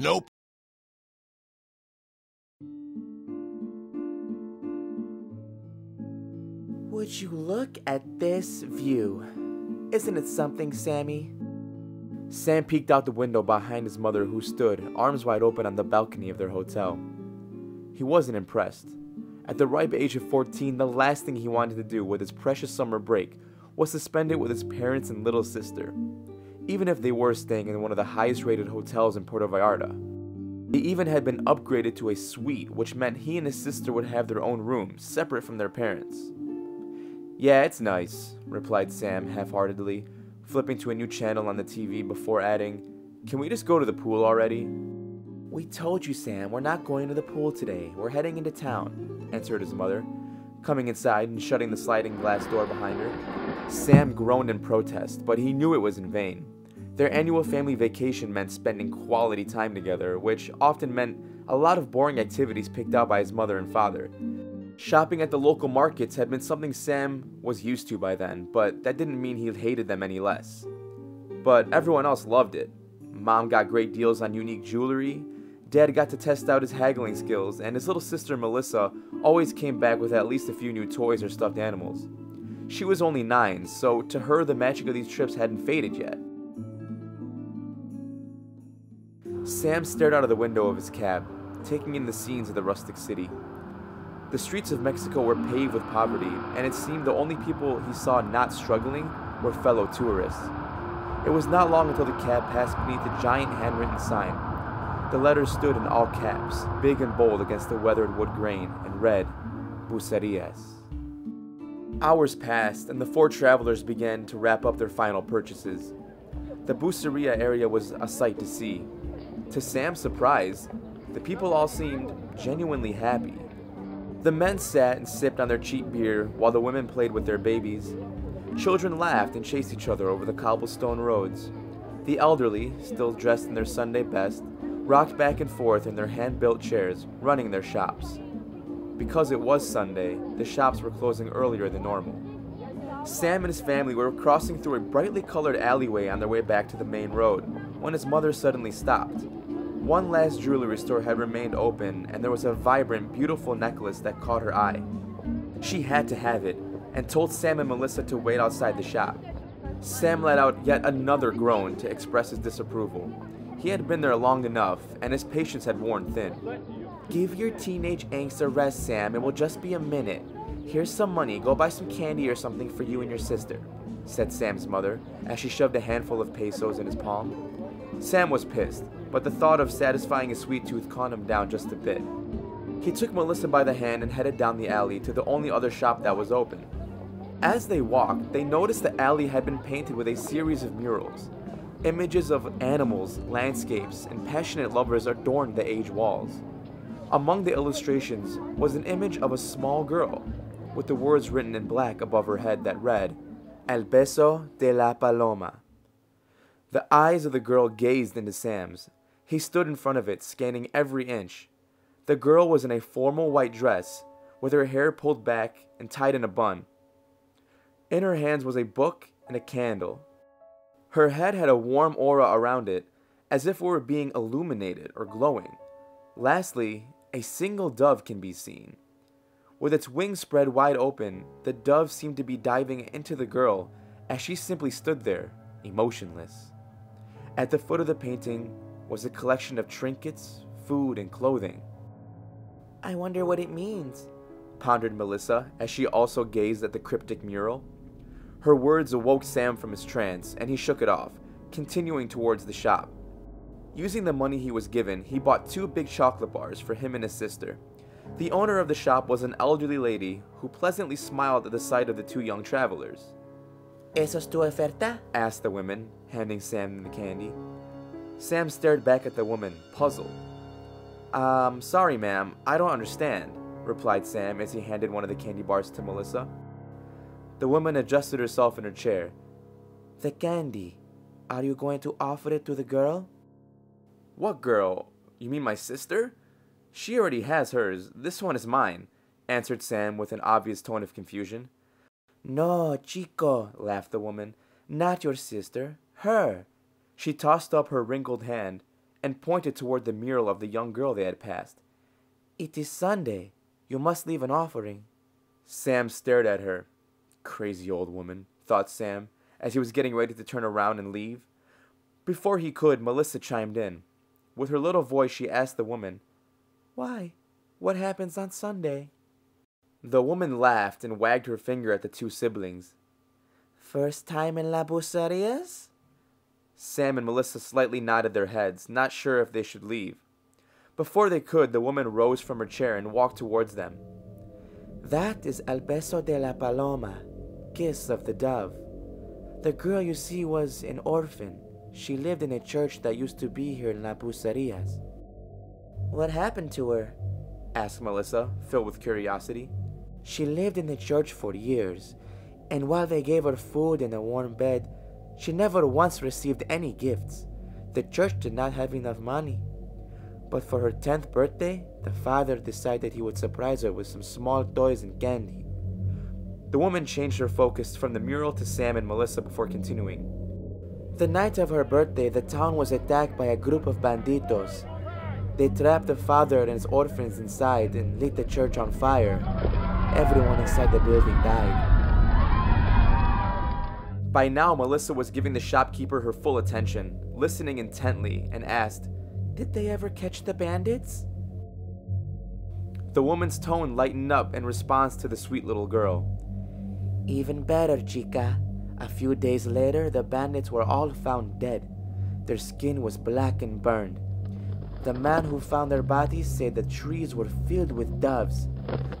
Nope. Would you look at this view? Isn't it something, Sammy? Sam peeked out the window behind his mother, who stood, arms wide open, on the balcony of their hotel. He wasn't impressed. At the ripe age of 14, the last thing he wanted to do with his precious summer break was to spend it with his parents and little sister, even if they were staying in one of the highest-rated hotels in Puerto Vallarta. They even had been upgraded to a suite, which meant he and his sister would have their own room, separate from their parents. "Yeah, it's nice," replied Sam half-heartedly, flipping to a new channel on the TV before adding, "Can we just go to the pool already?" "We told you, Sam, we're not going to the pool today. We're heading into town," answered his mother, coming inside and shutting the sliding glass door behind her. Sam groaned in protest, but he knew it was in vain. Their annual family vacation meant spending quality time together, which often meant a lot of boring activities picked out by his mother and father. Shopping at the local markets had been something Sam was used to by then, but that didn't mean he hated them any less. But everyone else loved it. Mom got great deals on unique jewelry, Dad got to test out his haggling skills, and his little sister Melissa always came back with at least a few new toys or stuffed animals. She was only 9, so to her the magic of these trips hadn't faded yet. Sam stared out of the window of his cab, taking in the scenes of the rustic city. The streets of Mexico were paved with poverty, and it seemed the only people he saw not struggling were fellow tourists. It was not long until the cab passed beneath a giant handwritten sign. The letters stood in all caps, big and bold against the weathered wood grain, and read, Bucerías. Hours passed, and the 4 travelers began to wrap up their final purchases. The Bucería area was a sight to see. To Sam's surprise, the people all seemed genuinely happy. The men sat and sipped on their cheap beer while the women played with their babies. Children laughed and chased each other over the cobblestone roads. The elderly, still dressed in their Sunday best, rocked back and forth in their hand-built chairs, running their shops. Because it was Sunday, the shops were closing earlier than normal. Sam and his family were crossing through a brightly colored alleyway on their way back to the main road when his mother suddenly stopped. One last jewelry store had remained open, and there was a vibrant, beautiful necklace that caught her eye. She had to have it, and told Sam and Melissa to wait outside the shop. Sam let out yet another groan to express his disapproval. He had been there long enough, and his patience had worn thin. "Give your teenage angst a rest, Sam. It will just be a minute. Here's some money. Go buy some candy or something for you and your sister," said Sam's mother, as she shoved a handful of pesos in his palm. Sam was pissed, but the thought of satisfying his sweet tooth calmed him down just a bit. He took Melissa by the hand and headed down the alley to the only other shop that was open. As they walked, they noticed the alley had been painted with a series of murals. Images of animals, landscapes, and passionate lovers adorned the age walls. Among the illustrations was an image of a small girl, with the words written in black above her head that read, El Beso de la Paloma. The eyes of the girl gazed into Sam's. He stood in front of it, scanning every inch. The girl was in a formal white dress, with her hair pulled back and tied in a bun. In her hands was a book and a candle. Her head had a warm aura around it, as if it were being illuminated or glowing. Lastly, a single dove can be seen. With its wings spread wide open, the dove seemed to be diving into the girl as she simply stood there, emotionless. At the foot of the painting was a collection of trinkets, food, and clothing. "I wonder what it means," pondered Melissa as she also gazed at the cryptic mural. Her words awoke Sam from his trance, and he shook it off, continuing towards the shop. Using the money he was given, he bought 2 big chocolate bars for him and his sister. The owner of the shop was an elderly lady who pleasantly smiled at the sight of the 2 young travelers. "Esa es tu oferta?" asked the women, handing Sam the candy. Sam stared back at the woman, puzzled. Sorry, ma'am, I don't understand," replied Sam as he handed one of the candy bars to Melissa. The woman adjusted herself in her chair. "The candy. Are you going to offer it to the girl?" "What girl? You mean my sister? She already has hers. This one is mine," answered Sam with an obvious tone of confusion. "No, chico," laughed the woman. "Not your sister. Her." She tossed up her wrinkled hand, and pointed toward the mural of the young girl they had passed. "It is Sunday. You must leave an offering." Sam stared at her. Crazy old woman, thought Sam, as he was getting ready to turn around and leave. Before he could, Melissa chimed in. With her little voice, she asked the woman, "Why? What happens on Sunday?" The woman laughed and wagged her finger at the two siblings. "First time in La Bucerías?" Sam and Melissa slightly nodded their heads, not sure if they should leave. Before they could, the woman rose from her chair and walked towards them. "That is El Beso de la Paloma, kiss of the dove. The girl you see was an orphan. She lived in a church that used to be here in La Bucerías." "What happened to her?" asked Melissa, filled with curiosity. "She lived in the church for years, and while they gave her food and a warm bed, she never once received any gifts. The church did not have enough money. But for her 10th birthday, the father decided he would surprise her with some small toys and candy." The woman changed her focus from the mural to Sam and Melissa before continuing. "The night of her birthday, the town was attacked by a group of banditos. They trapped the father and his orphans inside and lit the church on fire. Everyone inside the building died." By now, Melissa was giving the shopkeeper her full attention, listening intently, and asked, "Did they ever catch the bandits?" The woman's tone lightened up in response to the sweet little girl. "Even better, chica. A few days later, the bandits were all found dead. Their skin was black and burned. The man who found their bodies said the trees were filled with doves.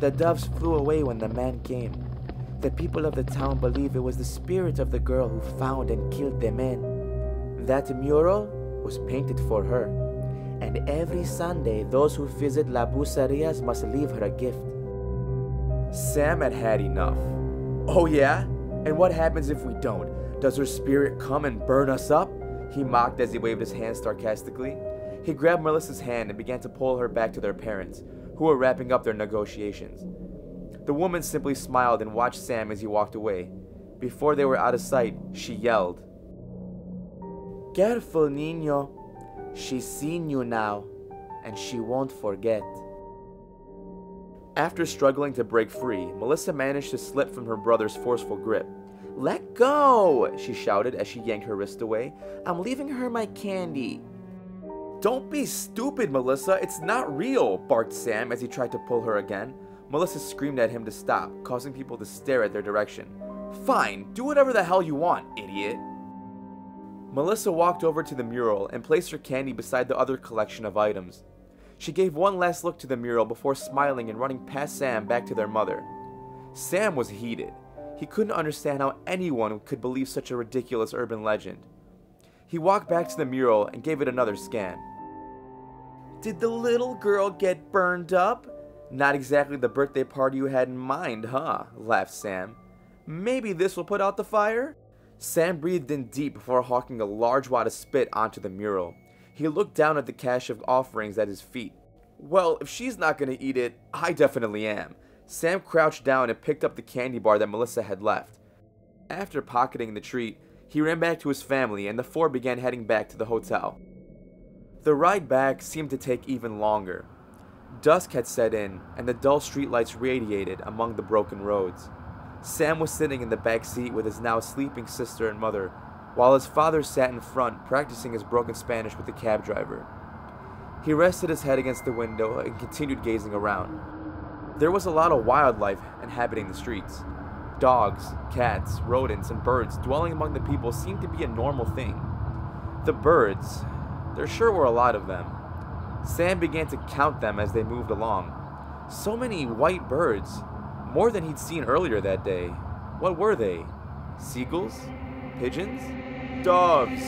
The doves flew away when the man came. The people of the town believe it was the spirit of the girl who found and killed the man. That mural was painted for her, and every Sunday those who visit La Bucerías must leave her a gift." Sam had had enough. "Oh yeah? And what happens if we don't? Does her spirit come and burn us up?" he mocked as he waved his hand sarcastically. He grabbed Melissa's hand and began to pull her back to their parents, who were wrapping up their negotiations. The woman simply smiled and watched Sam as he walked away. Before they were out of sight, she yelled, "Careful, niño. She's seen you now, and she won't forget." After struggling to break free, Melissa managed to slip from her brother's forceful grip. "Let go!" she shouted as she yanked her wrist away. "I'm leaving her my candy." "Don't be stupid, Melissa, it's not real," barked Sam as he tried to pull her again. Melissa screamed at him to stop, causing people to stare at their direction. "Fine, do whatever the hell you want, idiot." Melissa walked over to the mural and placed her candy beside the other collection of items. She gave one last look to the mural before smiling and running past Sam back to their mother. Sam was heated. He couldn't understand how anyone could believe such a ridiculous urban legend. He walked back to the mural and gave it another scan. "Did the little girl get burned up? Not exactly the birthday party you had in mind, huh?" laughed Sam. "Maybe this will put out the fire?" Sam breathed in deep before hawking a large wad of spit onto the mural. He looked down at the cache of offerings at his feet. "Well, if she's not going to eat it, I definitely am." Sam crouched down and picked up the candy bar that Melissa had left. After pocketing the treat, he ran back to his family, and the four began heading back to the hotel. The ride back seemed to take even longer. Dusk had set in, and the dull streetlights radiated among the broken roads. Sam was sitting in the back seat with his now sleeping sister and mother, while his father sat in front practicing his broken Spanish with the cab driver. He rested his head against the window and continued gazing around. There was a lot of wildlife inhabiting the streets. Dogs, cats, rodents, and birds dwelling among the people seemed to be a normal thing. The birds, there sure were a lot of them. Sam began to count them as they moved along. So many white birds, more than he'd seen earlier that day. What were they? Seagulls? Pigeons? Doves!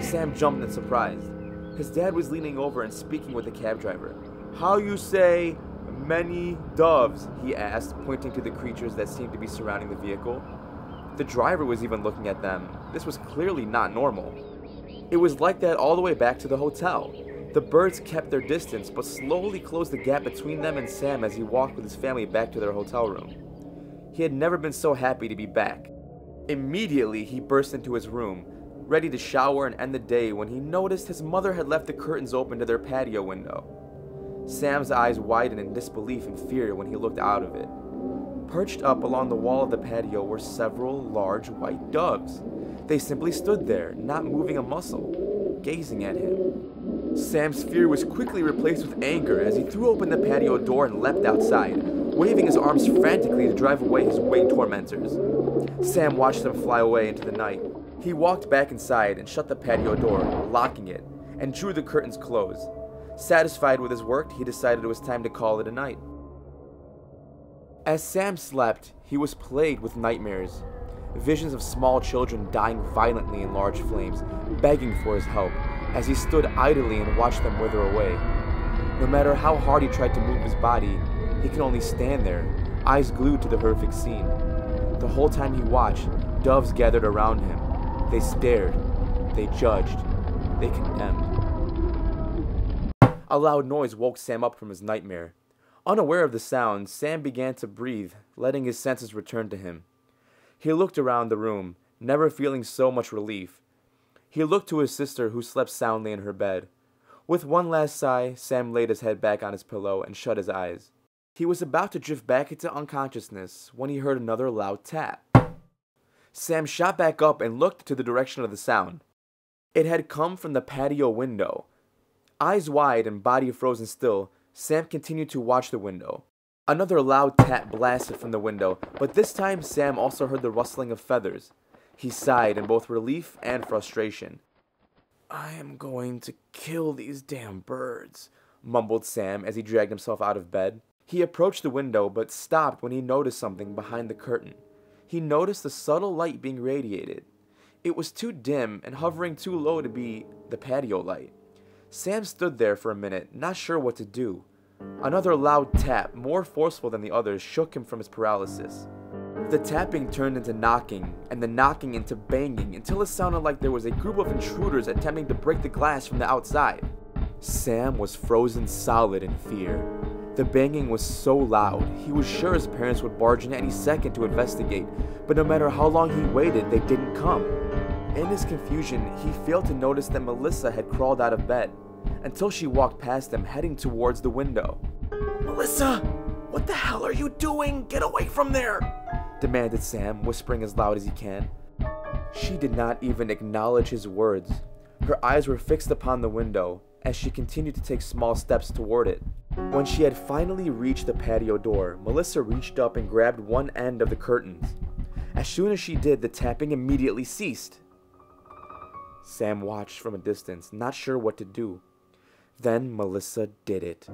Sam jumped in surprise. His dad was leaning over and speaking with the cab driver. "How you say many doves?" he asked, pointing to the creatures that seemed to be surrounding the vehicle. The driver was even looking at them. This was clearly not normal. It was like that all the way back to the hotel. The birds kept their distance, but slowly closed the gap between them and Sam as he walked with his family back to their hotel room. He had never been so happy to be back. Immediately, he burst into his room, ready to shower and end the day when he noticed his mother had left the curtains open to their patio window. Sam's eyes widened in disbelief and fear when he looked out of it. Perched up along the wall of the patio were several large white doves. They simply stood there, not moving a muscle, gazing at him. Sam's fear was quickly replaced with anger as he threw open the patio door and leapt outside, waving his arms frantically to drive away his winged tormentors. Sam watched them fly away into the night. He walked back inside and shut the patio door, locking it, and drew the curtains close. Satisfied with his work, he decided it was time to call it a night. As Sam slept, he was plagued with nightmares. Visions of small children dying violently in large flames, begging for his help, as he stood idly and watched them wither away. No matter how hard he tried to move his body, he could only stand there, eyes glued to the horrific scene. The whole time he watched, doves gathered around him. They stared, they judged, they condemned. A loud noise woke Sam up from his nightmare. Unaware of the sound, Sam began to breathe, letting his senses return to him. He looked around the room, never feeling so much relief. He looked to his sister, who slept soundly in her bed. With one last sigh, Sam laid his head back on his pillow and shut his eyes. He was about to drift back into unconsciousness when he heard another loud tap. Sam shot back up and looked to the direction of the sound. It had come from the patio window. Eyes wide and body frozen still, Sam continued to watch the window. Another loud tap blasted from the window, but this time Sam also heard the rustling of feathers. He sighed in both relief and frustration. "I am going to kill these damn birds," mumbled Sam as he dragged himself out of bed. He approached the window but stopped when he noticed something behind the curtain. He noticed the subtle light being radiated. It was too dim and hovering too low to be the patio light. Sam stood there for a minute, not sure what to do. Another loud tap, more forceful than the others, shook him from his paralysis. The tapping turned into knocking, and the knocking into banging, until it sounded like there was a group of intruders attempting to break the glass from the outside. Sam was frozen solid in fear. The banging was so loud, he was sure his parents would barge in any second to investigate, but no matter how long he waited, they didn't come. In his confusion, he failed to notice that Melissa had crawled out of bed, until she walked past him, heading towards the window. "Melissa, what the hell are you doing? Get away from there!" demanded Sam, whispering as loud as he can. She did not even acknowledge his words. Her eyes were fixed upon the window as she continued to take small steps toward it. When she had finally reached the patio door, Melissa reached up and grabbed one end of the curtains. As soon as she did, the tapping immediately ceased. Sam watched from a distance, not sure what to do. Then Melissa did it.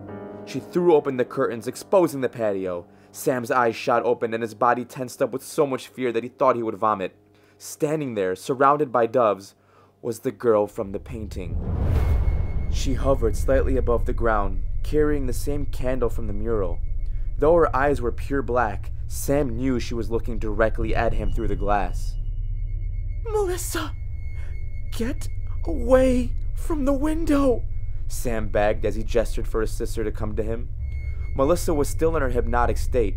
She threw open the curtains, exposing the patio. Sam's eyes shot open and his body tensed up with so much fear that he thought he would vomit. Standing there, surrounded by doves, was the girl from the painting. She hovered slightly above the ground, carrying the same candle from the mural. Though her eyes were pure black, Sam knew she was looking directly at him through the glass. "Melissa! Get away from the window!" Sam begged as he gestured for his sister to come to him. Melissa was still in her hypnotic state.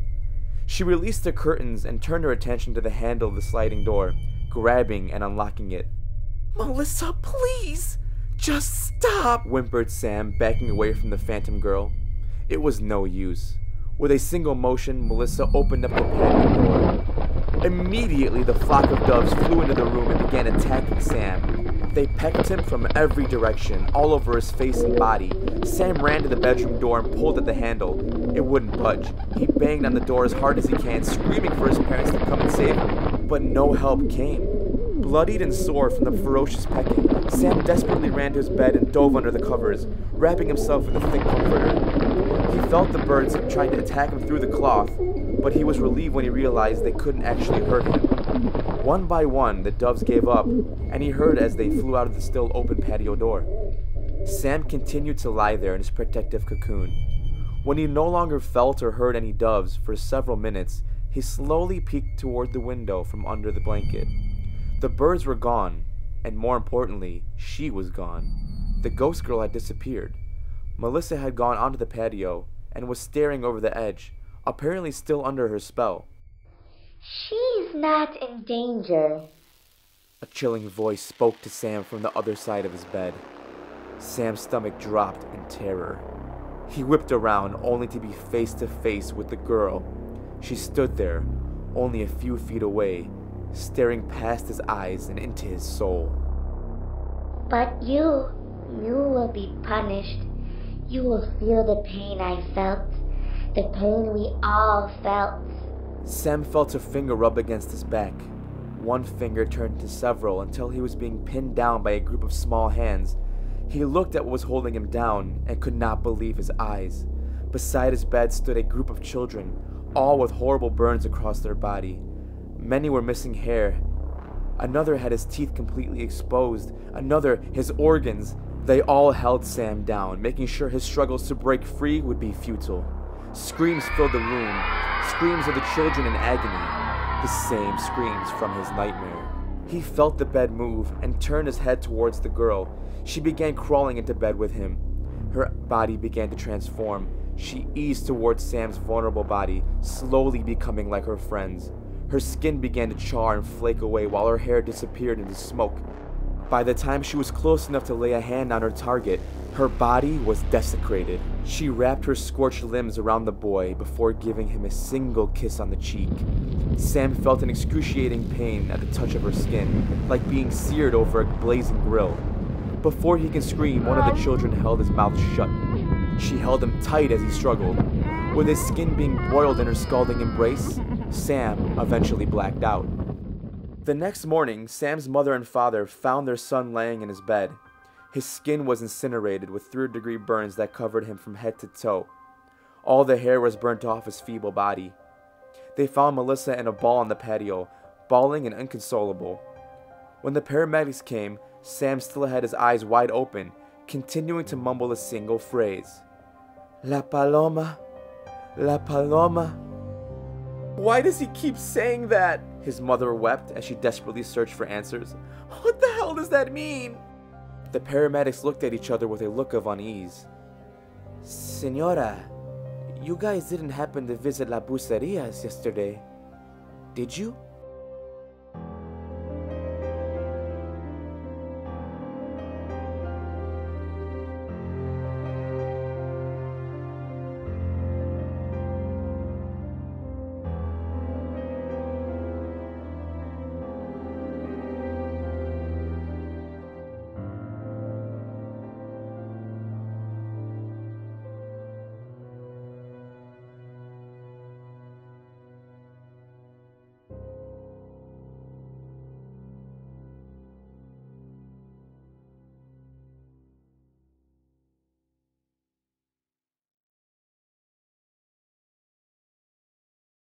She released the curtains and turned her attention to the handle of the sliding door, grabbing and unlocking it. "Melissa, please! Just stop!" whimpered Sam, backing away from the phantom girl. It was no use. With a single motion, Melissa opened up the patio door. Immediately, the flock of doves flew into the room and began attacking Sam. They pecked him from every direction, all over his face and body. Sam ran to the bedroom door and pulled at the handle. It wouldn't budge. He banged on the door as hard as he can, screaming for his parents to come and save him. But no help came. Bloodied and sore from the ferocious pecking, Sam desperately ran to his bed and dove under the covers, wrapping himself in a thick comforter. He felt the birds trying to attack him through the cloth, but he was relieved when he realized they couldn't actually hurt him. One by one, the doves gave up, and he heard as they flew out of the still open patio door. Sam continued to lie there in his protective cocoon. When he no longer felt or heard any doves for several minutes, he slowly peeked toward the window from under the blanket. The birds were gone, and more importantly, she was gone. The ghost girl had disappeared. Melissa had gone onto the patio and was staring over the edge, apparently still under her spell. "She's not in danger," A chilling voice spoke to Sam from the other side of his bed. Sam's stomach dropped in terror. He whipped around, only to be face to face with the girl. She stood there, only a few feet away, staring past his eyes and into his soul. But you will be punished. You will feel the pain I felt, the pain we all felt. Sam felt her finger rub against his back. One finger turned to several until he was being pinned down by a group of small hands. He looked at what was holding him down and could not believe his eyes. Beside his bed stood a group of children, all with horrible burns across their body. Many were missing hair. Another had his teeth completely exposed, another his organs. They all held Sam down, making sure his struggles to break free would be futile. Screams filled the room, screams of the children in agony, the same screams from his nightmare. He felt the bed move and turned his head towards the girl. She began crawling into bed with him. Her body began to transform. She eased towards Sam's vulnerable body, slowly becoming like her friends. Her skin began to char and flake away while her hair disappeared into smoke. By the time she was close enough to lay a hand on her target, her body was desecrated. She wrapped her scorched limbs around the boy before giving him a single kiss on the cheek. Sam felt an excruciating pain at the touch of her skin, like being seared over a blazing grill. Before he could scream, one of the children held his mouth shut. She held him tight as he struggled. With his skin being broiled in her scalding embrace, Sam eventually blacked out. The next morning, Sam's mother and father found their son laying in his bed. His skin was incinerated with third-degree burns that covered him from head to toe. All the hair was burnt off his feeble body. They found Melissa in a ball on the patio, bawling and inconsolable. When the paramedics came, Sam still had his eyes wide open, continuing to mumble a single phrase. La Paloma, La Paloma. Why does he keep saying that? His mother wept as she desperately searched for answers. What the hell does that mean? The paramedics looked at each other with a look of unease. Señora, you guys didn't happen to visit La Bucerías yesterday, did you?